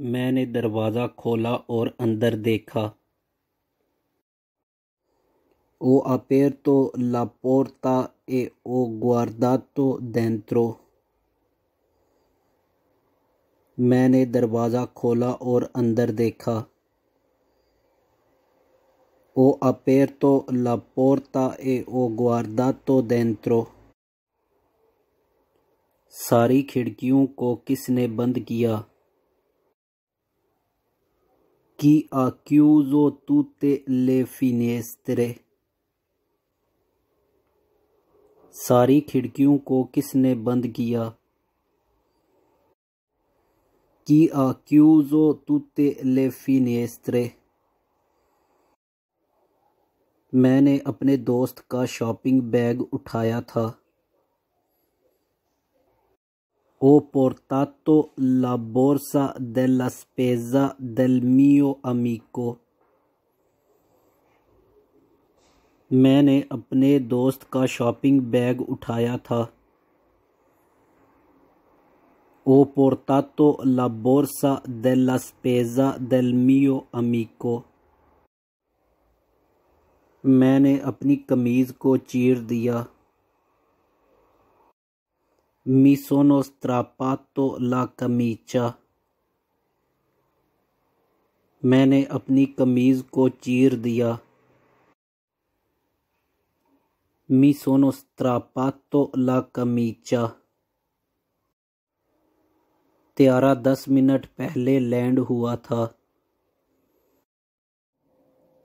मैंने दरवाज़ा खोला और अंदर देखा। ओ अपेरतो ला पोर्ता ए ओ गुआर्दातो देंत्रो। मैंने दरवाज़ा खोला और अंदर देखा। ओ अपेरतो ला पोर्ता ए ओ गुआर्दातो देंत्रो। सारी खिड़कियों को किसने बंद किया? कि आक्यूज़ो तूते ले फिनेस्त्रे। सारी खिड़कियों को किसने बंद किया? कि आक्यूज़ो तूते ले फिनेस्त्रे। मैंने अपने दोस्त का शॉपिंग बैग उठाया था। ओ पोर्तातो ला बोर्सा देला स्पेज़ा देल मियो अमीको। मैंने अपने दोस्त का शॉपिंग बैग उठाया था। ओ पोर्तातो ला बोर्सा देला स्पेज़ा देल मियो अमीको। मैंने अपनी कमीज़ को चीर दिया। मी सोनो स्त्रापातो ला कमीचा। मैंने अपनी कमीज़ को चीर दिया। मी सोनो स्त्रापातो ला कमीचा। त्यारा 10 मिनट पहले लैंड हुआ था।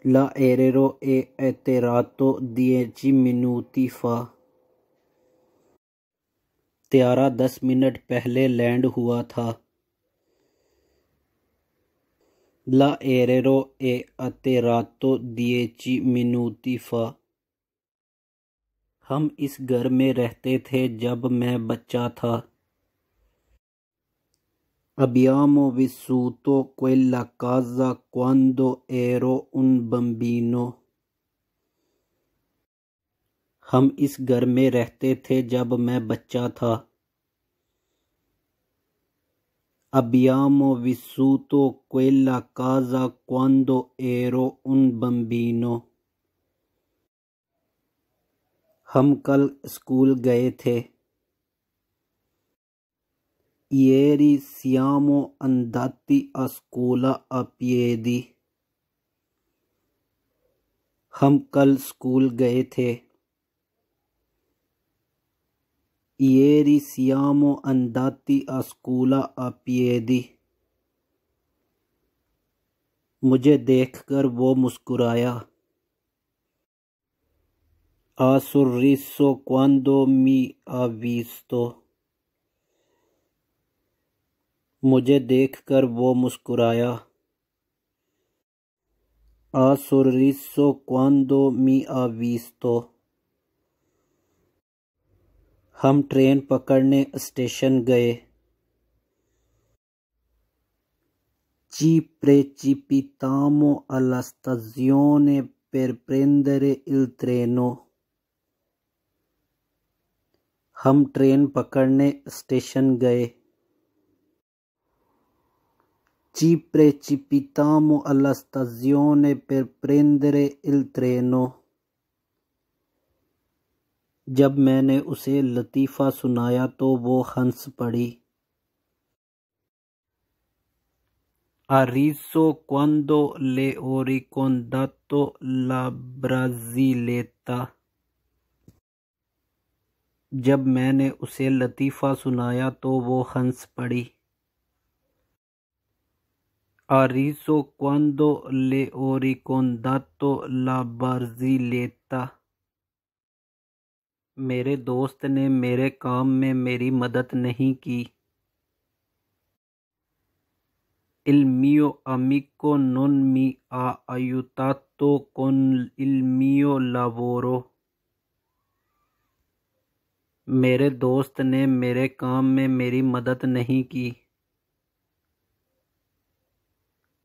ला एरेरो ए एतेरातो दिएची मिनूती फा। त्यारा 10 मिनट पहले लैंड हुआ था। ला एरेरो ए अतेरातो दिएची मिनूती फा। हम इस घर में रहते थे जब मैं बच्चा था। अबियामो विसूतो क्वेला काजा क्वांदो एरो उन बम्बिनो। हम इस घर में रहते थे जब मैं बच्चा था। अबियामो विसूतो क्वेला काजा क्वांदो एरो उन बम्बिनो। हम कल स्कूल गए थे। इेरी सियामो अंदाती अस्कूला अपिएदी। हम कल स्कूल गए थे। इेरी सियामो अंदाती अस्कूला अपिएदी। मुझे देखकर वो मुस्कुराया। आसुर्रिसो क्वांदो मी आविस्तो। मुझे देखकर वो मुस्कुराया। आसुर्रिसो क्वांदो मी आविस्तो। हम ट्रेन पकड़ने स्टेशन गए। ची प्रेचिपितामो अला स्ताज़ियोने पेर प्रेंदरे इल ट्रेनो। हम ट्रेन पकड़ने स्टेशन गए। ची प्रेचिपितामो अला स्ताज़ियोने पेर प्रेंदरे इल ट्रेनो। जब मैंने उसे लतीफ़ा सुनाया तो वो हंस पड़ी। आरिसो क्वांदो ले ओरिकोंदातो ला ब्राज़ीलेता। जब मैंने उसे लतीफ़ा सुनाया तो वो हंस पड़ी। आरिसो क्वांदो ले ओरिकोंदातो ला ब्राज़ीलेता। मेरे दोस्त ने मेरे काम में मेरी मदद नहीं की। इल्मियो अमिको नोन मी आ आयुतातो कोन इल्मियो लावोरो। मेरे दोस्त ने मेरे काम में मेरी मदद नहीं की।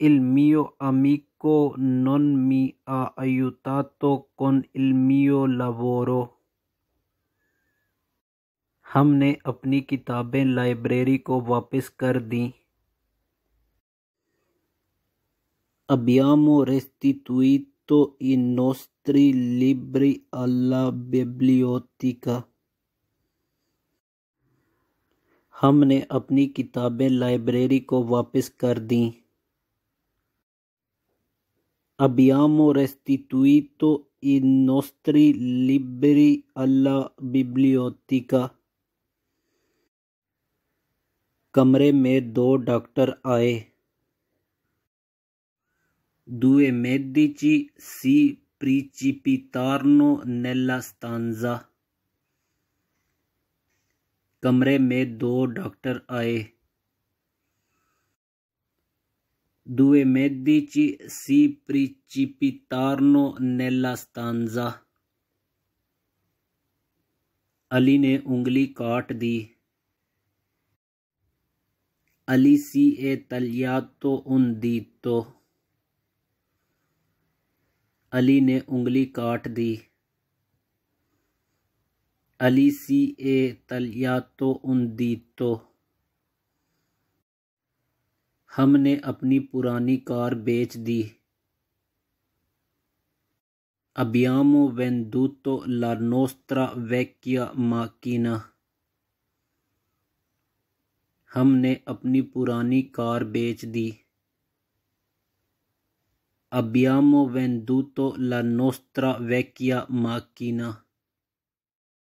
इल्मियो अमिको नोन मी आ आयुतातो कोन इल्मियो लावोरो। हमने अपनी किताबें लाइब्रेरी को वापस कर दी। Abbiamo restituito i nostri libri alla biblioteca. हमने अपनी किताबें लाइब्रेरी को वापस कर दीं। Abbiamo restituito i nostri libri alla biblioteca. कमरे में दो डॉक्टर आए। Due medici si precipitarono nella stanza. कमरे में दो डॉक्टर आए। Due medici si precipitarono nella stanza. Ali ने उंगली काट दी। अली सी ए तलियातो उन दी तो। अली ने उंगली काट दी। अली सी ए तलियातो उन दी तो। हमने अपनी पुरानी कार बेच दी। Abbiamo venduto la nostra vecchia macchina. हमने अपनी पुरानी कार बेच दी। Abbiamo venduto la nostra vecchia macchina.